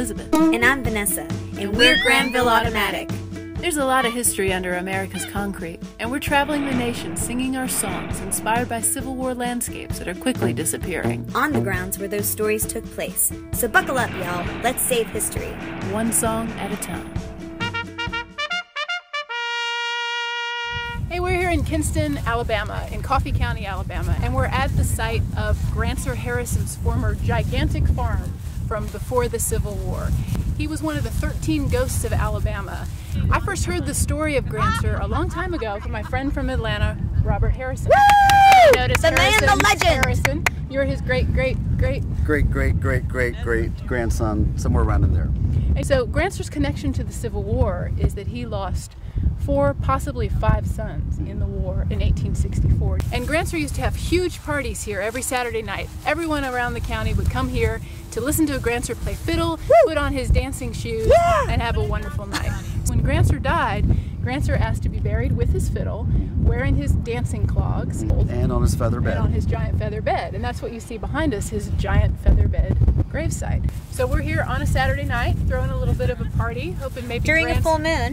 Elizabeth. And I'm Vanessa. And we're Granville Automatic. There's a lot of history under America's concrete, and we're traveling the nation singing our songs inspired by Civil War landscapes that are quickly disappearing. On the grounds where those stories took place. So buckle up, y'all. Let's save history. One song at a time. Hey, we're here in Kinston, Alabama, in Coffee County, Alabama, and we're at the site of Grancer Harrison's former gigantic farm from before the Civil War. He was one of the 13 ghosts of Alabama. I first heard the story of Grancer a long time ago from my friend from Atlanta, Robert Harrison. Woo! The man, the legend! Harrison, you're his great-great-great-great-great-great-great-grandson, somewhere around in there. And so Grancer's connection to the Civil War is that he lost 4, possibly 5 sons in the war in 1864. And Grancer used to have huge parties here every Saturday night. Everyone around the county would come here to listen to Grancer play fiddle, Woo! Put on his dancing shoes, yeah! and have a wonderful night. When Grancer died, Grancer asked to be buried with his fiddle, wearing his dancing clogs. And on his feather bed. And on his giant feather bed. And that's what you see behind us, his giant feather bed gravesite. So we're here on a Saturday night, throwing a little bit of a party, hoping maybe during a full moon,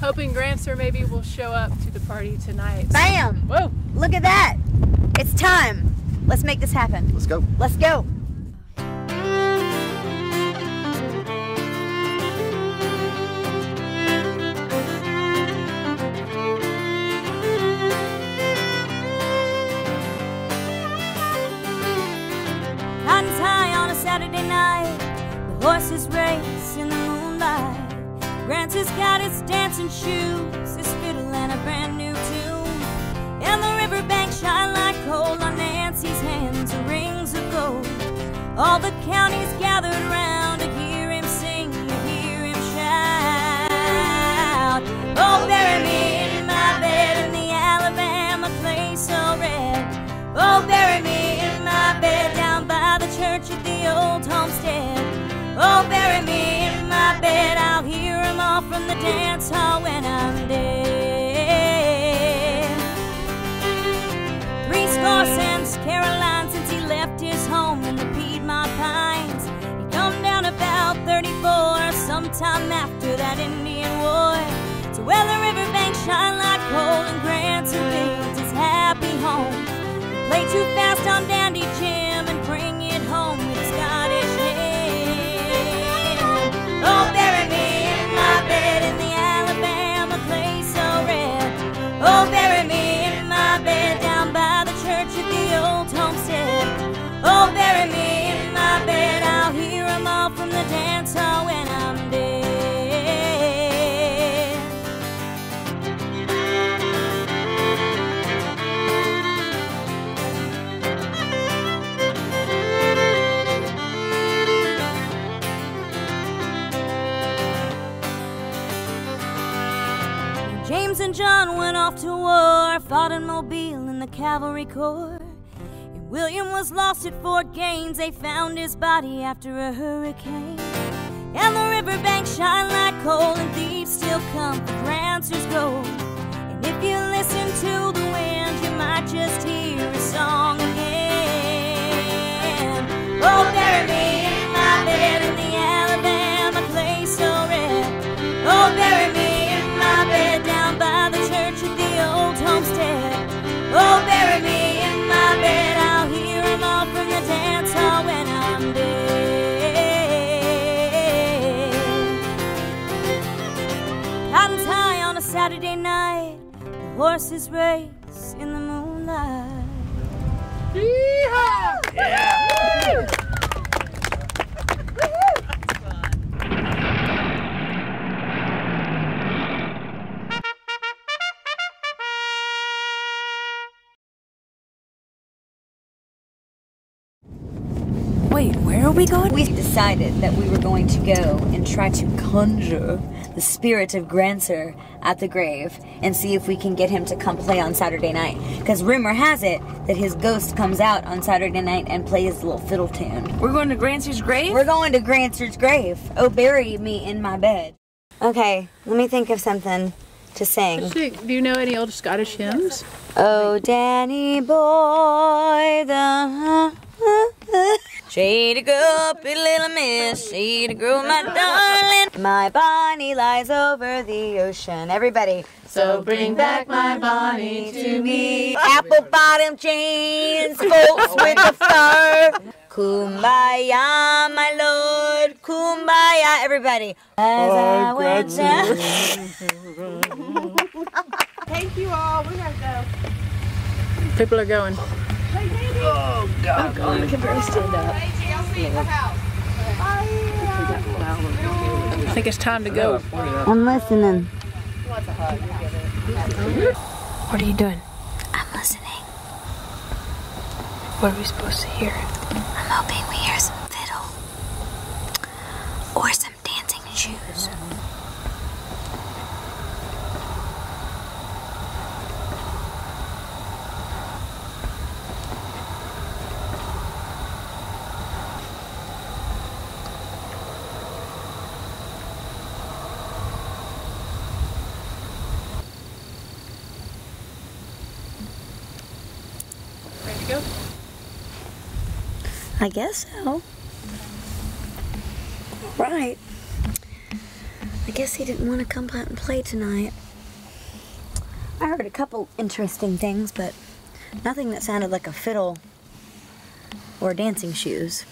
hoping Grancer maybe will show up to the party tonight. Bam! Whoa! Look at that! It's time! Let's make this happen. Let's go. Let's go! Saturday night, the horses race in the moonlight. Grancer's got his dancing shoes, his fiddle and a brand new tune. And the riverbank shine like coal on Nancy's hands, the rings of gold. All the counties gathered round to hear him sing, to hear him shout. Oh, bury me in my bed in the Alabama clay so red. Oh, bury me in my bed down by the church at the old homestead. Oh, bury me in my bed, I'll hear 'em all from the dance hall when I'm dead. 3 score cents Caroline since he left his home in the Piedmont Pines. He come down about 34, sometime after that Indian War. So where the riverbanks shine like coal and Grancer builds his happy home. Play too fast on Dandy Jim and bring it home with a Scottish hymn. Oh, bury me in my bed in the Alabama clay so red. Oh, bury me in my bed down by the church at the old homestead. Oh, bury me in my bed, I'll hear 'em all from the dance hall when I'm dead. James and John went off to war, fought in Mobile in the Cavalry Corps. And William was lost at Fort Gaines, they found his body after a hurricane. And the riverbanks shine like coal, and thieves still come for Grancer's gold. And if you listen to the wind, you might just hear a song again. Oh, bury me in my bed in the Alabama clay so red. Oh, bury me down by the church at the old homestead. Oh, bury me in my bed, I'll hear 'em all from the dance hall when I'm dead. Cotton's high on a Saturday night, the horses race in the moonlight. Yeehaw! Yeah! Woo! Wait, where are we going? We've decided that we were going to go and try to conjure the spirit of Grancer at the grave and see if we can get him to come play on Saturday night. Because rumor has it that his ghost comes out on Saturday night and plays a little fiddle tune. We're going to Grancer's grave? We're going to Grancer's grave. Oh, bury me in my bed. Okay, let me think of something to sing. Do you know any old Scottish hymns? Oh, Danny boy, the... She'd a go up a little miss, she'd a grow my darling. My Bonnie lies over the ocean. Everybody. So bring back my Bonnie to me. Apple bottom jeans, folks with the fur. Kumbaya, my lord, kumbaya, everybody. As I went down. Thank you all. We gotta go. People are going. Oh, God. I can barely stand up. I think it's time to go. I'm listening. What are you doing? I'm listening. What are we supposed to hear? I'm hoping we hear some fiddle. Or some dancing shoes. I guess so. Right. I guess he didn't want to come out and play tonight. I heard a couple interesting things, but nothing that sounded like a fiddle or dancing shoes.